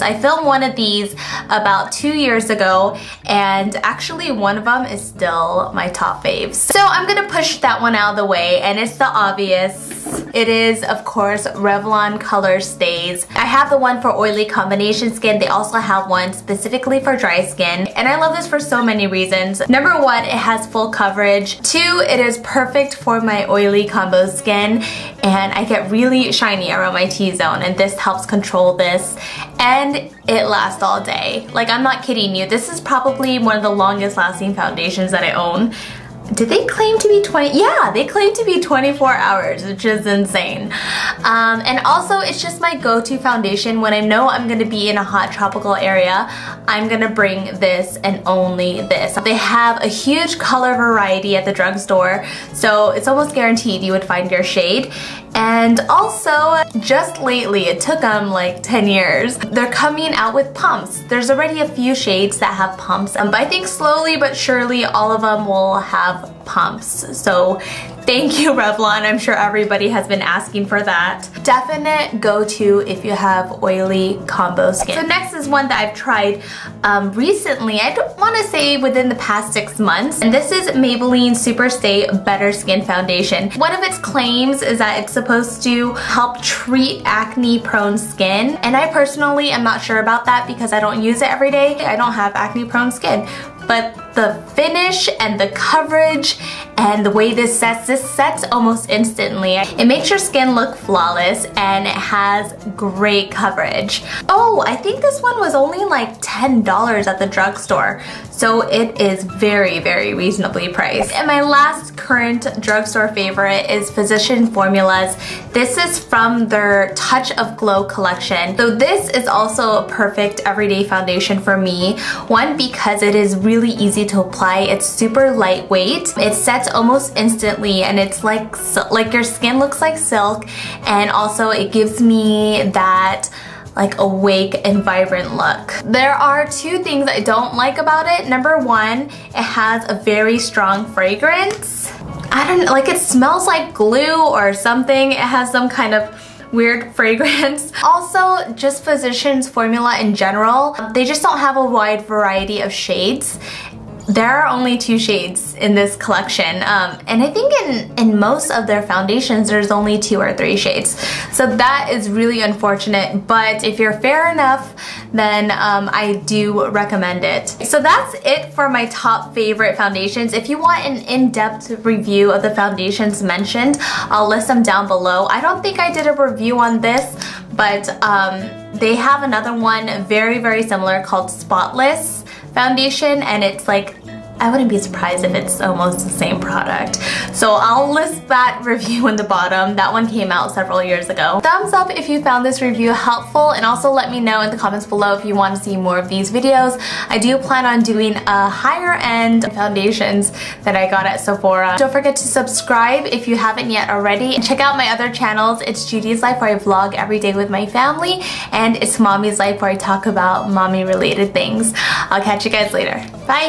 list. I filmed one of these about 2 years ago, and actually one of them is still my top faves. So I'm gonna push that one out of the way, and it's the obvious. It is, of course, Revlon Color Stays. I have the one for oily combination skin. They also have one specifically for dry skin, and I love this for so many reasons. Number one, it has full coverage. Two, it is perfect for my oily combo skin, and I get really shiny around my T-zone, and this helps control this. And it lasts all day. Like, I'm not kidding you, this is probably one of the longest lasting foundations that I own. Did they claim to be 20? Yeah, they claim to be 24 hours, which is insane. And also, it's just my go-to foundation. When I know I'm gonna be in a hot tropical area, I'm gonna bring this and only this. They have a huge color variety at the drugstore, so it's almost guaranteed you would find your shade. And also, just lately, it took them like 10 years, they're coming out with pumps. There's already a few shades that have pumps, but I think slowly but surely all of them will have pumps. So thank you, Revlon. I'm sure everybody has been asking for that. Definite go-to if you have oily combo skin. So next is one that I've tried recently. I don't want to say within the past 6 months. And this is Maybelline Super Stay Better Skin Foundation. One of its claims is that it's supposed to help treat acne-prone skin. And I personally am not sure about that because I don't use it every day. I don't have acne-prone skin. But the finish and the coverage and the way this sets almost instantly. It makes your skin look flawless and it has great coverage. Oh, I think this one was only like $10 at the drugstore. So it is very, very reasonably priced. And my last current drugstore favorite is Physicians Formula's. This is from their Touch of Glow collection. So this is also a perfect everyday foundation for me. One, because it is really easy to apply. It's super lightweight. It sets almost instantly, and it's like your skin looks like silk, and also it gives me that like awake and vibrant look. There are two things I don't like about it. Number one, it has a very strong fragrance. I don't know, like it smells like glue or something. It has some kind of weird fragrance. Also, just Physicians Formula in general, they just don't have a wide variety of shades. There are only 2 shades in this collection, and I think in most of their foundations there's only 2 or 3 shades. So that is really unfortunate, but if you're fair enough, then I do recommend it. So that's it for my top favorite foundations. If you want an in-depth review of the foundations mentioned, I'll list them down below. I don't think I did a review on this, but they have another one very, very similar called Spotless Foundation, and it's like, I wouldn't be surprised if it's almost the same product. So I'll list that review in the bottom. That one came out several years ago. Thumbs up if you found this review helpful, and also let me know in the comments below if you want to see more of these videos. I do plan on doing higher end foundations that I got at Sephora. Don't forget to subscribe if you haven't yet already. And check out my other channels. It's Judy's Life, where I vlog every day with my family, and it's Mommy's Life, where I talk about mommy related things. I'll catch you guys later. Bye.